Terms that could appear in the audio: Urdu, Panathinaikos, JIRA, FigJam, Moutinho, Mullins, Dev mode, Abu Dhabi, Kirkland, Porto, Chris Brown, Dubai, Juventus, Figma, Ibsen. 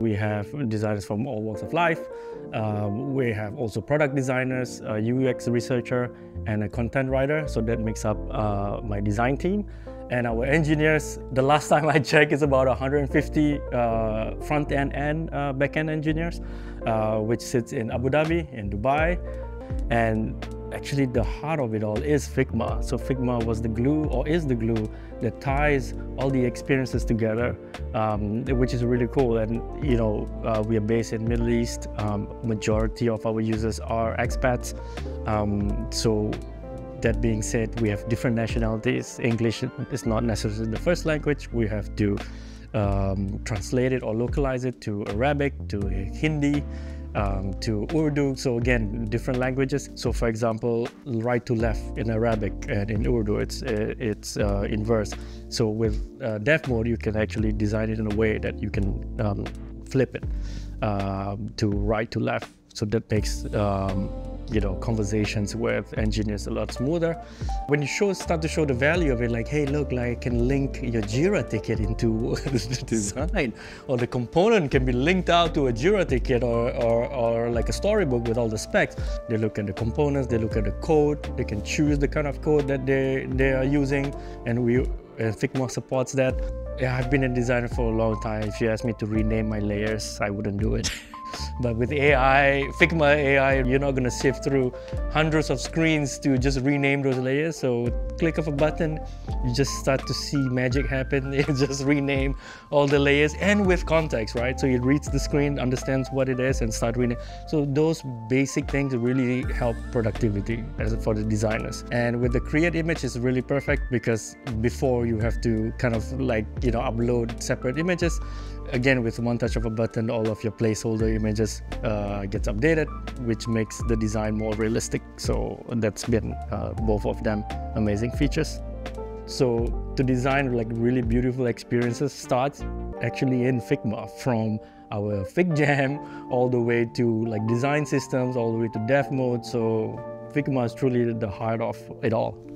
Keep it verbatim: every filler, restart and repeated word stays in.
We have designers from all walks of life. Uh, we have also product designers, a U X researcher, and a content writer. So that makes up uh, my design team. And our engineers, the last time I checked, is about one hundred fifty uh, front-end and uh, back-end engineers, uh, which sits in Abu Dhabi, in Dubai. And actually the heart of it all is Figma. So Figma was the glue, or is the glue, that ties all the experiences together, um, which is really cool. And you know, uh, we are based in Middle East. Um, majority of our users are expats. Um, so that being said, we have different nationalities. English is not necessarily the first language. We have to um, translate it or localize it to Arabic, to Hindi, Um, to Urdu, so again, different languages. So for example, right to left in Arabic, and in Urdu it's, it's uh, inverse. So with uh, Dev mode, you can actually design it in a way that you can um, flip it uh, to right to left. So that makes um, you know, conversations with engineers a lot smoother. When you show, start to show the value of it, like, hey, look, like I can link your JIRA ticket into the design, or the component can be linked out to a JIRA ticket, or, or, or like a storybook with all the specs. They look at the components, they look at the code, they can choose the kind of code that they, they are using, and we, uh, Figma supports that. Yeah, I've been a designer for a long time. If you ask me to rename my layers, I wouldn't do it. But with A I, Figma A I, you're not going to sift through hundreds of screens to just rename those layers. So click of a button, you just start to see magic happen. You just rename all the layers, and with context, right? So it reads the screen, understands what it is, and start renaming. So those basic things really help productivity as for the designers. And with the create image, it's really perfect, because before you have to kind of like, you know, upload separate images. Again, with one touch of a button, all of your placeholder images uh, gets updated, which makes the design more realistic. So that's been uh, both of them amazing features. So to design like really beautiful experiences starts actually in Figma, from our FigJam all the way to like design systems, all the way to Dev mode. So Figma is truly the heart of it all.